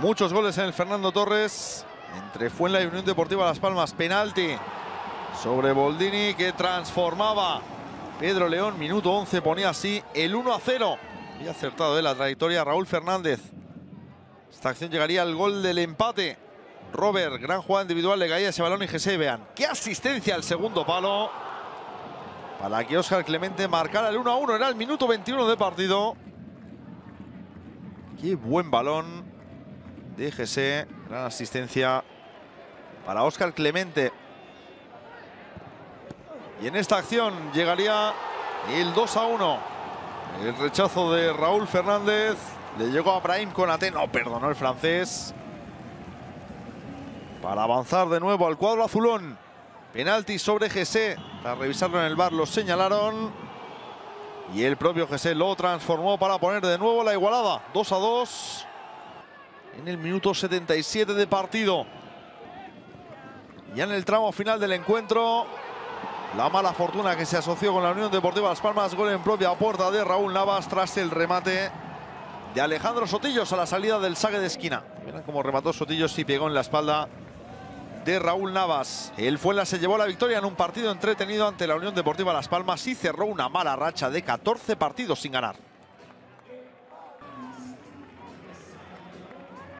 Muchos goles en el Fernando Torres. Entre Fuenla y Unión Deportiva Las Palmas. Penalti sobre Boldini que transformaba Pedro León. Minuto 11 ponía así el 1-0. Y acertado de la trayectoria Raúl Fernández. Esta acción llegaría al gol del empate. Robert, gran jugada individual, le caía ese balón y Jesé, vean qué asistencia al segundo palo para que Óscar Clemente marcara el 1-1. Era el minuto 21 de partido. Qué buen balón de Jesé. Gran asistencia para Óscar Clemente. Y en esta acción llegaría el 2-1. El rechazo de Raúl Fernández. Le llegó a Brahim Konaté. No perdonó el francés. Para avanzar de nuevo al cuadro azulón. Penalti sobre Jesé. Tras revisarlo en el VAR lo señalaron. Y el propio Jesé lo transformó para poner de nuevo la igualada. 2-2. En el minuto 77 de partido. Ya en el tramo final del encuentro. La mala fortuna que se asoció con la Unión Deportiva Las Palmas. Gol en propia puerta de Raúl Navas tras el remate de Alejandro Sotillos a la salida del saque de esquina. Miren cómo remató Sotillos y pegó en la espalda de Raúl Navas. El Fuenla se llevó la victoria en un partido entretenido ante la Unión Deportiva Las Palmas y cerró una mala racha de 14 partidos sin ganar.